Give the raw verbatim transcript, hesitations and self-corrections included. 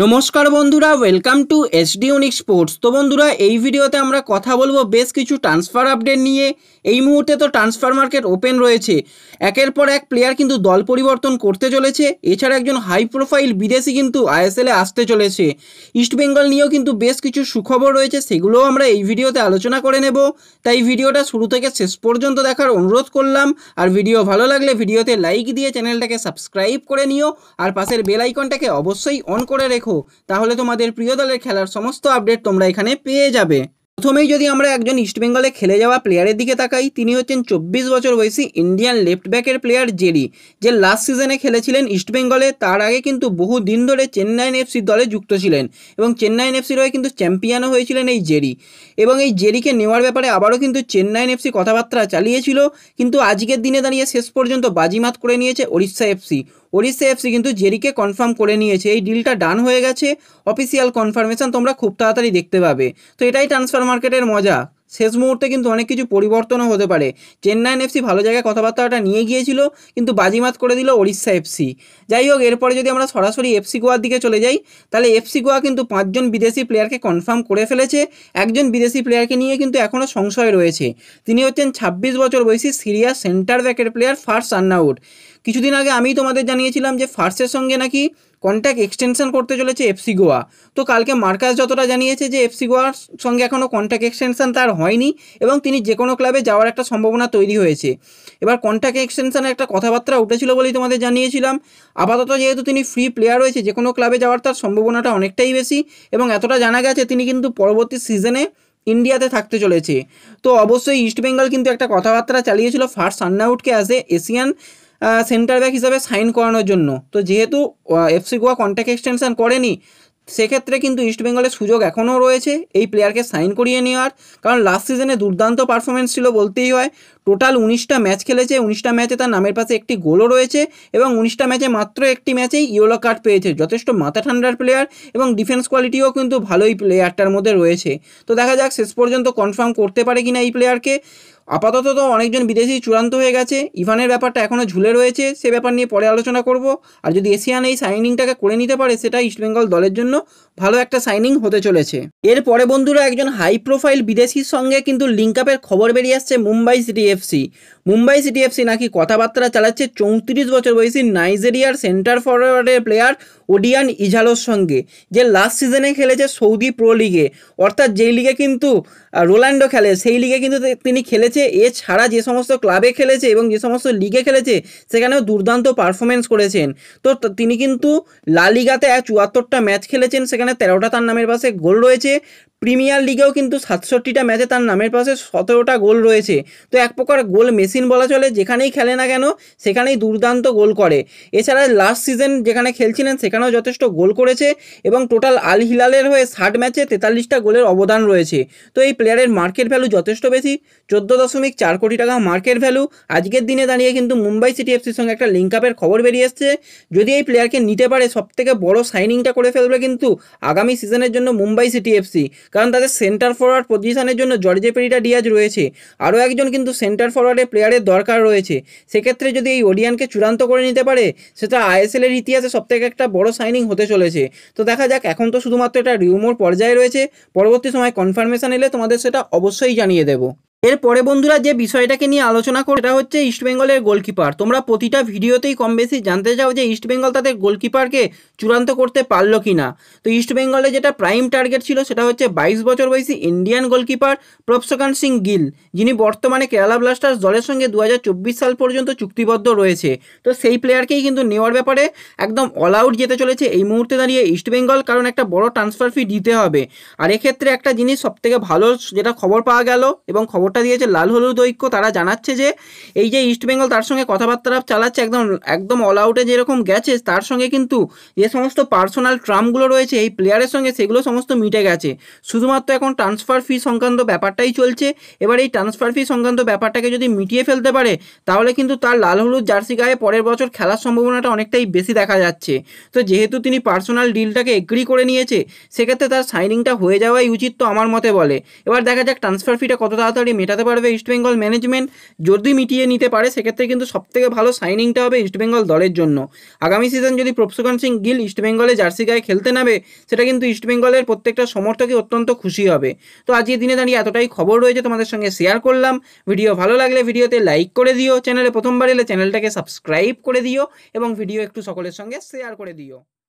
नमस्कार बंधुरा welcome to SD unique sports. तो बंधुरा এই ভিডিওতে আমরা কথা বলবো বেশ কিছু ট্রান্সফার আপডেট নিয়ে। এই মুহূর্তে তো ট্রান্সফার মার্কেট ওপেন রয়েছে, একের পর এক প্লেয়ার কিন্তু দল পরিবর্তন করতে চলেছে। এছাড়া একজন হাই প্রোফাইল বিদেশি কিন্তু আইএসএল এ আসতে চলেছে। ইস্ট বেঙ্গল নিয়েও কিন্তু বেশ কিছু সুখবর রয়েছে, সেগুলোও আমরা এই ভিডিওতে আলোচনা করে নেব। তাই ভিডিওটা শুরু থেকে শেষ পর্যন্ত দেখার অনুরোধ করলাম। আর ভিডিও ভালো লাগলে ভিডিওতে লাইক দিয়ে চ্যানেলটাকে সাবস্ক্রাইব করে নিও, আর পাশের বেল আইকনটাকে অবশ্যই অন করে রেখো। তাহলে তোমাদের প্রিয় দলের খেলার সমস্ত আপডেট তোমরা এখানে পেয়ে যাবে। প্রথমেই যদি আমরা একজন ইস্টবেঙ্গলে খেলে যাওয়া প্লেয়ারের দিকে তাকাই, তিনি হচ্ছেন চব্বিশ বছর বয়সী ইন্ডিয়ান লেফট ব্যাকের প্লেয়ার জেরি, যে লাস্ট সিজনে খেলেছিলেন ইস্টবেঙ্গলে। তার আগে কিন্তু বহু দিন ধরে চেন্নাইন এফসি দলে যুক্ত ছিলেন এবং চেন্নাইন এফসির হয়ে কিন্তু চ্যাম্পিয়নও হয়েছিলেন এই জেরি। এবং এই জেরিকে নেওয়ার ব্যাপারে আবারও কিন্তু চেন্নাইন এফসি কথাবার্তা চালিয়েছিল, কিন্তু আজকের দিনে দাঁড়িয়ে শেষ পর্যন্ত বাজিমাত করে নিয়েছে ওড়িশা এফসি। ওড়িশা এফসি কিন্তু জেরিকে কনফার্ম করে নিয়েছে, এই ডিলটা ডান হয়ে গেছে। অফিসিয়াল কনফার্মেশন তোমরা খুব তাড়াতাড়ি দেখতে পাবে। তো এটাই ট্রান্সফার মার্কেটের মজা, শেষ মুহূর্তে কিন্তু অনেক কিছু পরিবর্তনও হতে পারে। চেন্নাইন এফসি ভালো জায়গায় কথাবার্তাটা নিয়ে গিয়েছিল, কিন্তু বাজিমাত করে দিল ওড়িশা এফসি। যাই হোক, এরপরে যদি আমরা সরাসরি এফসি গোয়ার দিকে চলে যাই, তাহলে এফসি গোয়া কিন্তু পাঁচজন বিদেশি প্লেয়ারকে কনফার্ম করে ফেলেছে। একজন বিদেশি প্লেয়ারকে নিয়ে কিন্তু এখনও সংশয় রয়েছে, তিনি হচ্ছেন ছাব্বিশ বছর বয়সী সিরিয়া সেন্টার ব্যাকের প্লেয়ার ফার্স আর্নাউট। কিছুদিন আগে আমি তোমাদের জানিয়েছিলাম যে ফার্সের সঙ্গে নাকি কন্ট্যাক্ট এক্সটেনশন করতে চলেছে এফসি গোয়া। তো কালকে মার্কাস যতটা জানিয়েছে যে এফসি গোয়ার সঙ্গে এখনও কন্ট্যাক্ট এক্সটেনশন তার হয়নি এবং তিনি যে কোনো ক্লাবে যাওয়ার একটা সম্ভাবনা তৈরি হয়েছে। এবার কন্ট্যাক্ট এক্সটেনশনের একটা কথাবার্তা উঠেছিল বলেই তোমাদের জানিয়েছিলাম। আপাতত যেহেতু তিনি ফ্রি প্লেয়ার রয়েছে, যে কোনো ক্লাবে যাওয়ার তার সম্ভাবনাটা অনেকটাই বেশি এবং এতটা জানা গেছে তিনি কিন্তু পরবর্তী সিজনে ইন্ডিয়াতে থাকতে চলেছে। তো অবশ্যই ইস্টবেঙ্গল কিন্তু একটা কথাবার্তা চালিয়েছিল ফার্স আর্নাউটকে as a Asian centre back হিসাবে সাইন করানোর জন্য। তো যেহেতু এফসি গোয়া কন্ট্যাক্ট এক্সটেনশন করেনি, সেক্ষেত্রে কিন্তু ইস্টবেঙ্গলের সুযোগ এখনও রয়েছে এই প্লেয়ারকে সাইন করিয়ে নেওয়ার। কারণ লাস্ট সিজনে দুর্দান্ত পারফরমেন্স ছিল বলতেই হয়। টোটাল উনিশটা ম্যাচ খেলেছে, উনিশটা ম্যাচে তার নামের পাশে একটি গোলও রয়েছে এবং উনিশটা ম্যাচে মাত্র একটি ম্যাচেই ইয়েলো কার্ড পেয়েছে। যথেষ্ট মাথা ঠান্ডার প্লেয়ার এবং ডিফেন্স কোয়ালিটিও কিন্তু ভালোই প্লেয়ারটার মধ্যে রয়েছে। তো দেখা যাক শেষ পর্যন্ত কনফার্ম করতে পারে কিনা এই প্লেয়ারকে। আপাতত তো অনেকজন বিদেশি চূড়ান্ত হয়ে গেছে, ইভানের ব্যাপারটা এখনও ঝুলে রয়েছে, সে ব্যাপার নিয়ে পরে আলোচনা করব। আর যদি এশিয়ান এই সাইনিংটাকে করে নিতে পারে, সেটা ইস্টবেঙ্গল দলের জন্য ভালো একটা সাইনিং হতে চলেছে। এরপরে বন্ধুরা একজন হাই প্রোফাইল বিদেশির সঙ্গে কিন্তু লিঙ্ক আপের খবর বেরিয়ে আসছে Mumbai city FC. Mumbai city FC নাকি কথাবার্তা চালাচ্ছে চৌত্রিশ বছর বয়সী নাইজেরিয়ার সেন্টার ফরওয়ার্ডের প্লেয়ার ওডিয়ান ইঘালোর সঙ্গে, যে লাস্ট সিজনে খেলেছে সৌদি প্রো লিগে, অর্থাৎ যেই লিগে কিন্তু রোনাল্ডো খেলে সেই লিগে কিন্তু তিনি খেলেছে। এছাড়া যে সমস্ত ক্লাবে খেলেছে এবং যে সমস্ত লিগে খেলেছে সেখানেও দুর্দান্ত পারফরমেন্স করেছেন। তো তিনি কিন্তু লা লিগাতে চুয়াত্তরটা ম্যাচ খেলেছেন, সেখানে তেরোটা তার নামের পাশে গোল রয়েছে। প্রিমিয়ার লিগেও কিন্তু সাতষট্টিটা ম্যাচে তার নামের পাশে সতেরোটা গোল রয়েছে। তো এক প্রকার গোল মেশিন বলা চলে, যেখানেই খেলে না কেন সেখানেই দুর্দান্ত গোল করে। এছাড়া লাস্ট সিজন যেখানে খেলছিলেন সেখানেও যথেষ্ট গোল করেছে এবং টোটাল আল হিলালের হয়ে ষাট ম্যাচে তেতাল্লিশটা গোলের অবদান রয়েছে। তো এই প্লেয়ারের মার্কেট ভ্যালু যথেষ্ট বেশি, চোদ্দো দশমিক চার কোটি টাকা মার্কেট ভ্যালু। আজকের দিনে দাঁড়িয়ে কিন্তু মুম্বাই সিটি এফসির সঙ্গে একটা লিঙ্ক আপের খবর বেরিয়ে এসছে। যদি এই প্লেয়ারকে নিতে পারে সবথেকে বড় সাইনিংটা করে ফেলবে কিন্তু আগামী সিজনের জন্য মুম্বাই সিটি এফসি, কারণ তাদের সেন্টার ফরওয়ার্ড পজিশনের জন্য জর্জে পেরিরা ডিয়াজ রয়েছে। আরও একজন কিন্তু সেন্টার ফরওয়ার্ডের প্লেয়ারের দরকার রয়েছে। সেক্ষেত্রে যদি এই ওডিয়ানকে চূড়ান্ত করে নিতে পারে, সেটা আইএসএলের ইতিহাসে সবথেকে একটা বড় সাইনিং হতে চলেছে। তো দেখা যাক, এখন তো শুধুমাত্র এটা রিউমোর পর্যায়ে রয়েছে, পরবর্তী সময় কনফার্মেশন এলে তোমাদের সেটা অবশ্যই জানিয়ে দেবো। এরপরে বন্ধুরা যে বিষয়টাকে নিয়ে আলোচনা করে এটা হচ্ছে ইস্টবেঙ্গলের গোলকিপার। তোমরা প্রতিটা ভিডিওতেই কম বেশি জানতে চাও যে ইস্টবেঙ্গল তাদের গোলকিপারকে চূড়ান্ত করতে পারলো কি না। তো ইস্টবেঙ্গলে যেটা প্রাইম টার্গেট ছিল সেটা হচ্ছে বাইশ বছর বয়সী ইন্ডিয়ান গোলকিপার প্রবসুখান সিং গিল, যিনি বর্তমানে কেরালা ব্লাস্টার্স দলের সঙ্গে দু হাজার চব্বিশ সাল পর্যন্ত চুক্তিবদ্ধ রয়েছে। তো সেই প্লেয়ারকেই কিন্তু নেওয়ার ব্যাপারে একদম অল আউট যেতে চলেছে এই মুহূর্তে দাঁড়িয়ে ইস্টবেঙ্গল, কারণ একটা বড় ট্রান্সফার ফি দিতে হবে। আর এক্ষেত্রে একটা জিনিস সবথেকে ভালো যেটা খবর পাওয়া গেল এবং খবর দিয়েছে লাল হলুদ ঐক্য, তারা জানাচ্ছে যে এই যে ইস্টবেঙ্গল তার সঙ্গে কথাবার্তা চালাচ্ছে একদম একদম অল আউটে যেরকম গেছে, তার সঙ্গে কিন্তু যে সমস্ত পার্সোনাল ট্রামগুলো রয়েছে এই প্লেয়ারের সঙ্গে সেগুলো সমস্ত মিটে গেছে। শুধুমাত্র এখন ট্রান্সফার ফি সংক্রান্ত ব্যাপারটাই চলছে। এবার এই ট্রান্সফার ফি সংক্রান্ত ব্যাপারটাকে যদি মিটিয়ে ফেলতে পারে, তাহলে কিন্তু তার লাল হলুদ জার্সি গায়ে পরের বছর খেলার সম্ভাবনাটা অনেকটাই বেশি দেখা যাচ্ছে। তো যেহেতু তিনি পার্সোনাল ডিলটাকে এগ্রি করে নিয়েছে, সেক্ষেত্রে তার সাইনিংটা হয়ে যাওয়াই উচিত তো আমার মতে বলে। এবার দেখা যাক ট্রান্সফার ফিটা কত তাড়াতাড়ি মেটাতে পারবে ইস্ট বেঙ্গল ম্যানেজমেন্ট। যদি মিটিয়ে নিতে পারে সেক্ষেত্রে কিন্তু সবথেকে ভালো সাইনিংটা হবে ইস্ট বেঙ্গল দলের জন্য। আগামী সিজন যদি প্রবসুখান সিং গিল ইস্ট বেঙ্গলে জার্সি গায়ে খেলতে নামে সেটা কিন্তু ইস্ট বেঙ্গলের প্রত্যেকটা সমর্থকই অত্যন্ত খুশি হবে। তো আজকের দিনে দাঁড়িয়ে এতটাই খবর রয়েছে তোমাদের সঙ্গে শেয়ার করলাম। ভিডিও ভালো লাগলে ভিডিওতে লাইক করে দিও, চ্যানেলে প্রথমবার এলে চ্যানেলটাকে সাবস্ক্রাইব করে দিও এবং ভিডিও একটু সকলের সঙ্গে শেয়ার করে দিও।